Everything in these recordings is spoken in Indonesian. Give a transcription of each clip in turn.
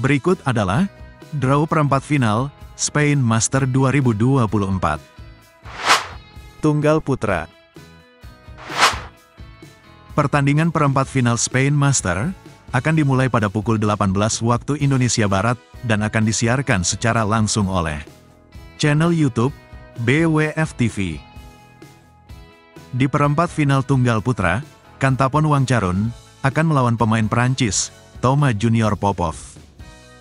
Berikut adalah draw perempat final Spain Master 2024. Tunggal putra. Pertandingan perempat final Spain Master akan dimulai pada pukul 18 waktu Indonesia Barat dan akan disiarkan secara langsung oleh channel YouTube BWF TV. Di perempat final tunggal putra, Kantapon Wangcarun akan melawan pemain Perancis, Thomas Junior Popov.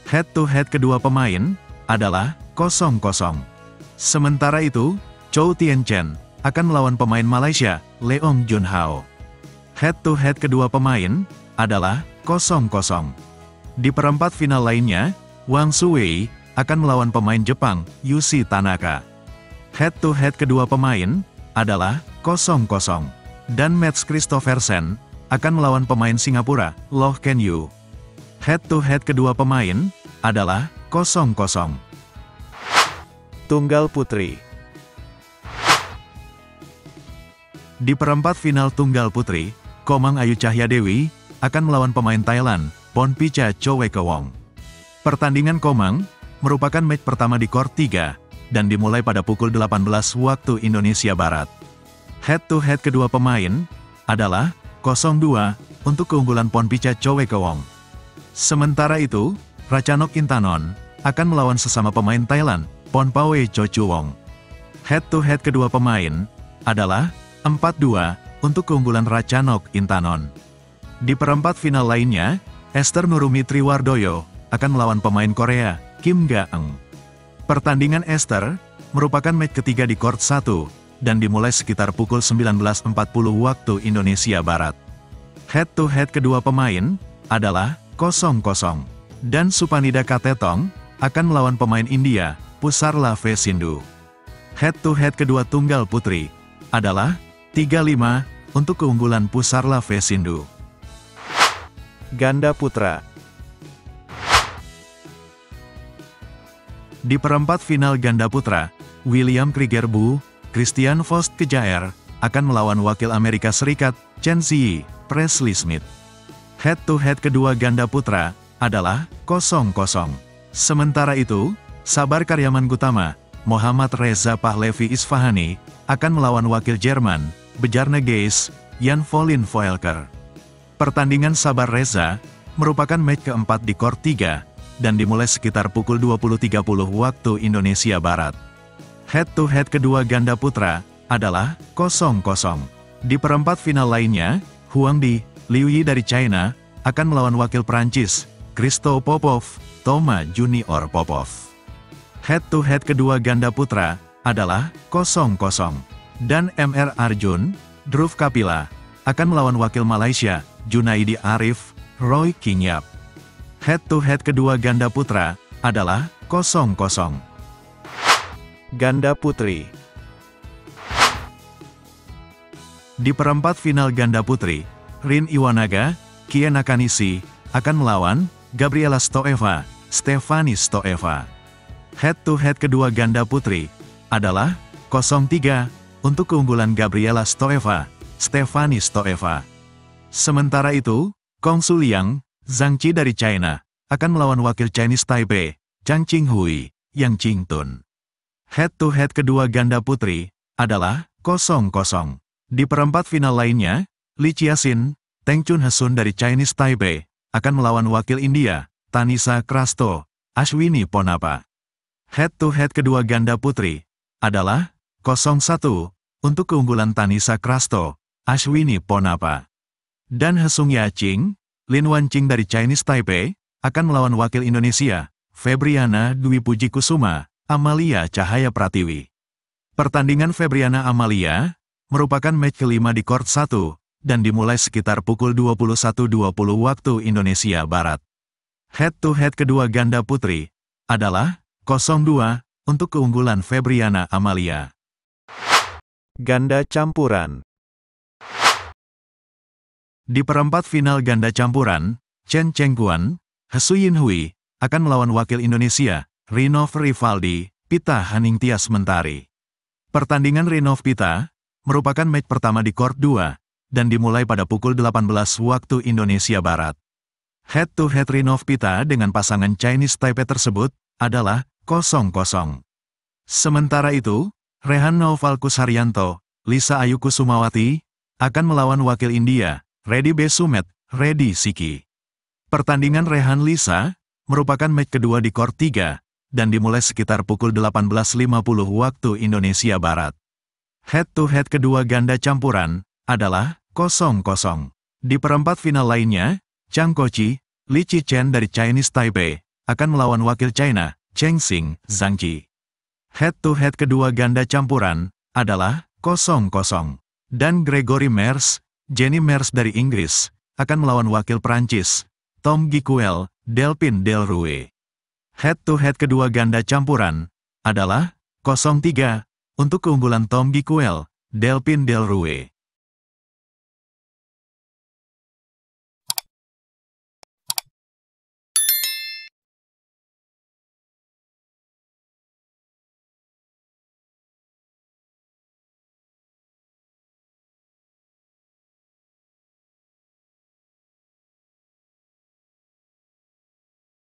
Head-to-head kedua pemain adalah 0-0. Sementara itu, Chou Tien Chen akan melawan pemain Malaysia, Leong Jun Hao. Head-to-head kedua pemain adalah 0-0. Di perempat final lainnya, Wang Suwei akan melawan pemain Jepang, Yushi Tanaka. Head-to-head kedua pemain adalah 0-0. Dan Mats Christophersen akan melawan pemain Singapura, Loh Ken Yu. Head-to-head kedua pemain adalah 0-0. Tunggal putri. Di perempat final tunggal putri, Komang Ayu Chahyadewi akan melawan pemain Thailand, Pornpicha Choeikeewong. Pertandingan Komang merupakan match pertama di Court 3 dan dimulai pada pukul 18 waktu Indonesia Barat. Head-to-head kedua pemain adalah 0-2 untuk keunggulan Pornpicha Choeikeewong. Sementara itu, Rachanok Intanon akan melawan sesama pemain Thailand, Ponpawe Cho Chu Wong. Head-to-head kedua pemain adalah 4-2 untuk keunggulan Rachanok Intanon. Di perempat final lainnya, Esther Nurumi Triwardoyo akan melawan pemain Korea, Kim Ga Eng. Pertandingan Esther merupakan match ketiga di Court 1 dan dimulai sekitar pukul 19.40 waktu Indonesia Barat. Head-to-head kedua pemain adalah 0-0. Dan Supanida Katetong akan melawan pemain India, Pusarla V. Sindu. Head-to-head kedua tunggal putri adalah 3-5 untuk keunggulan Pusarla V. Sindu. Ganda putra. Di perempat final ganda putra, William Krieger Bu, Christian Faust Kejair akan melawan wakil Amerika Serikat, Chen Xi, Presley Smith. Head-to-head kedua ganda putra adalah 0-0. Sementara itu, Sabar Karyaman Guntama, Muhammad Reza Pahlevi Isfahani akan melawan wakil Jerman, Bejarneges Jan Volin Voelker. Pertandingan Sabar Reza merupakan match keempat di Court 3 dan dimulai sekitar pukul 20.30 waktu Indonesia Barat. Head-to-head kedua ganda putra adalah 0-0. Di perempat final lainnya, Huang Di, Liu Yi dari China, akan melawan wakil Perancis, Christo Popov, Thomas Junior Popov. Head-to-head kedua ganda putra adalah 0-0. Dan Mr. Arjun, Dhruv Kapila, akan melawan wakil Malaysia, Junaidi Arif, Roy Kingyap. Head-to-head kedua ganda putra adalah 0-0. Ganda putri. Di perempat final ganda putri, Rin Iwanaga, Kie Nakanishi akan melawan Gabriela Stoeva, Stefani Stoeva. Head-to-head kedua ganda putri adalah 0-3 untuk keunggulan Gabriela Stoeva, Stefani Stoeva. Sementara itu, Kong Suliang, Zhang Qi dari China, akan melawan wakil Chinese Taipei, Chang Qinghui, Yang Qingtun. Head-to-head kedua ganda putri adalah 0-0. Di perempat final lainnya, Li Qiaxin, Teng Chun Hesun dari Chinese Taipei, akan melawan wakil India, Tanisa Krasto, Ashwini Ponapa. Head-to-head kedua ganda putri adalah 0-1 untuk keunggulan Tanisa Krasto, Ashwini Ponapa. Dan Hesung Yaching, Lin Wanqing dari Chinese Taipei, akan melawan wakil Indonesia, Febriana Dwi Pujikusuma, Amalia Cahaya Pratiwi. Pertandingan Febriana Amalia merupakan match kelima di Court 1 dan dimulai sekitar pukul 21.20 waktu Indonesia Barat. Head-to-head kedua ganda putri adalah 0-2 untuk keunggulan Febriana Amalia. Ganda campuran. Di perempat final ganda campuran, Chen Chengguan, Hsu Yinhui akan melawan wakil Indonesia, Rinov Rivaldi, Pita Haningtyas Mentari. Pertandingan Rinov Pita merupakan match pertama di Court 2 dan dimulai pada pukul 18 waktu Indonesia Barat. Head-to-head Rinov Pita dengan pasangan Chinese Taipei tersebut adalah 0-0. Sementara itu, Rehan Naufal Kusharyanto, Lisa Ayu Kusumawati, akan melawan wakil India, Reddy Besumet, Reddy Siki. Pertandingan Rehan Lisa merupakan match kedua di Court 3 dan dimulai sekitar pukul 18.50 waktu Indonesia Barat. Head-to-head kedua ganda campuran adalah 0-0. Di perempat final lainnya, Chang Kochi, Li Qichen dari Chinese Taipei, akan melawan wakil China, Cheng Xing, Zhang Ji. Head-to-head kedua ganda campuran adalah 0-0. Dan Gregory Mers, Jenny Mers dari Inggris, akan melawan wakil Perancis, Tom Gikuel, Delpin Delruy. Head-to-head kedua ganda campuran adalah 0-3 untuk keunggulan Tom Gikuel, Delpin Delruy.